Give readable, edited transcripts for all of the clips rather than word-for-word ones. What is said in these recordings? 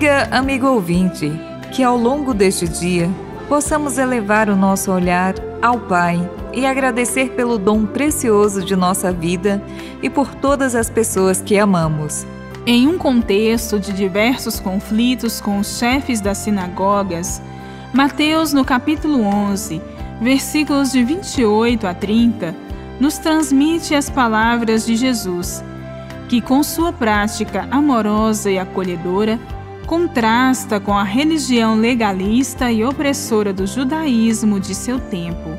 Amiga, amigo ouvinte, que ao longo deste dia possamos elevar o nosso olhar ao Pai e agradecer pelo dom precioso de nossa vida e por todas as pessoas que amamos. Em um contexto de diversos conflitos com os chefes das sinagogas, Mateus, no capítulo 11, versículos de 28 a 30, nos transmite as palavras de Jesus, que com sua prática amorosa e acolhedora, contrasta com a religião legalista e opressora do judaísmo de seu tempo.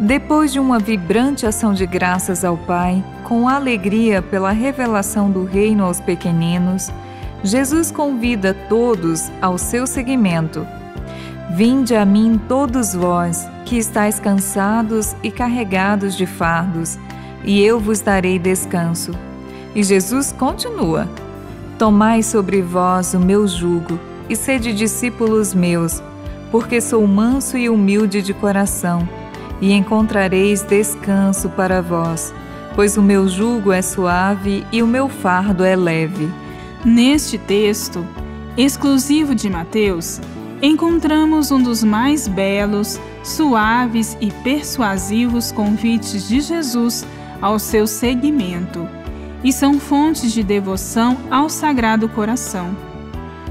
Depois de uma vibrante ação de graças ao Pai, com alegria pela revelação do reino aos pequeninos, Jesus convida todos ao seu seguimento. Vinde a mim todos vós, que estáis cansados e carregados de fardos, e eu vos darei descanso. E Jesus continua: Tomai sobre vós o meu jugo, e sede discípulos meus, porque sou manso e humilde de coração, e encontrareis descanso para vós, pois o meu jugo é suave e o meu fardo é leve. Neste texto, exclusivo de Mateus, encontramos um dos mais belos, suaves e persuasivos convites de Jesus ao seu seguimento, e são fontes de devoção ao Sagrado Coração.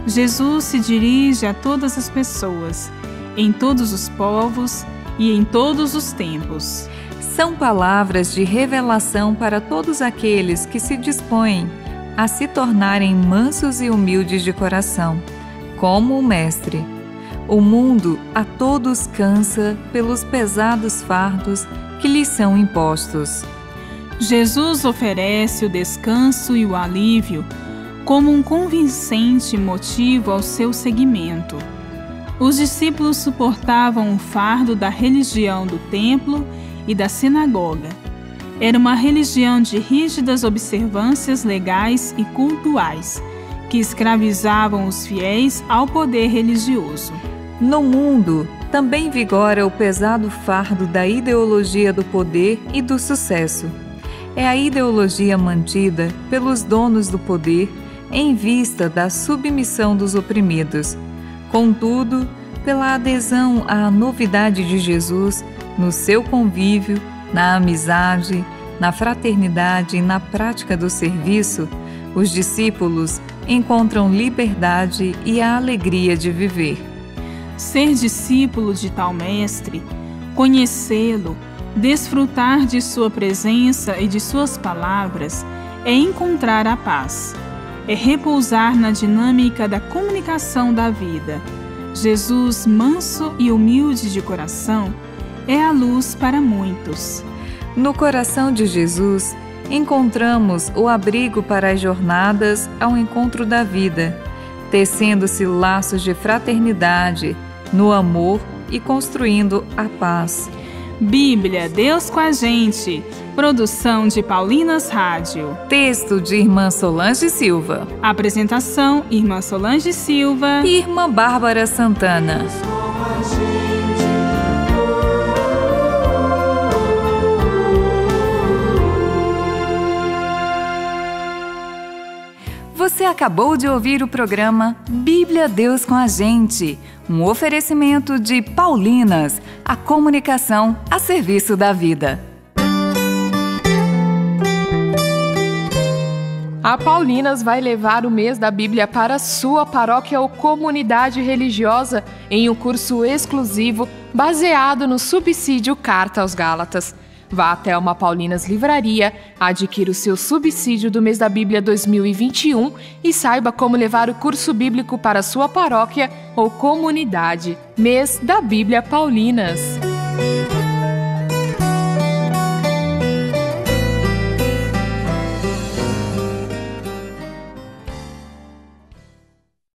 Jesus se dirige a todas as pessoas, em todos os povos e em todos os tempos. São palavras de revelação para todos aqueles que se dispõem a se tornarem mansos e humildes de coração, como o Mestre. O mundo a todos cansa pelos pesados fardos que lhes são impostos. Jesus oferece o descanso e o alívio como um convincente motivo ao seu seguimento. Os discípulos suportavam o fardo da religião do templo e da sinagoga. Era uma religião de rígidas observâncias legais e cultuais, que escravizavam os fiéis ao poder religioso. No mundo, também vigora o pesado fardo da ideologia do poder e do sucesso. É a ideologia mantida pelos donos do poder em vista da submissão dos oprimidos. Contudo, pela adesão à novidade de Jesus no seu convívio, na amizade, na fraternidade e na prática do serviço, os discípulos encontram liberdade e a alegria de viver. Ser discípulo de tal mestre, conhecê-lo, desfrutar de sua presença e de suas palavras é encontrar a paz, é repousar na dinâmica da comunicação da vida. Jesus, manso e humilde de coração, é a luz para muitos. No coração de Jesus, encontramos o abrigo para as jornadas ao encontro da vida, tecendo-se laços de fraternidade no amor e construindo a paz. Bíblia Deus com a Gente, produção de Paulinas Rádio. Texto de Irmã Solange Silva. Apresentação: Irmã Solange Silva e Irmã Bárbara Santana. Você acabou de ouvir o programa Bíblia Deus com a Gente, um oferecimento de Paulinas, a comunicação a serviço da vida. A Paulinas vai levar o mês da Bíblia para sua paróquia ou comunidade religiosa em um curso exclusivo baseado no subsídio Carta aos Gálatas. Vá até uma Paulinas Livraria, adquira o seu subsídio do mês da Bíblia 2021 e saiba como levar o curso bíblico para sua paróquia ou comunidade. Mês da Bíblia Paulinas.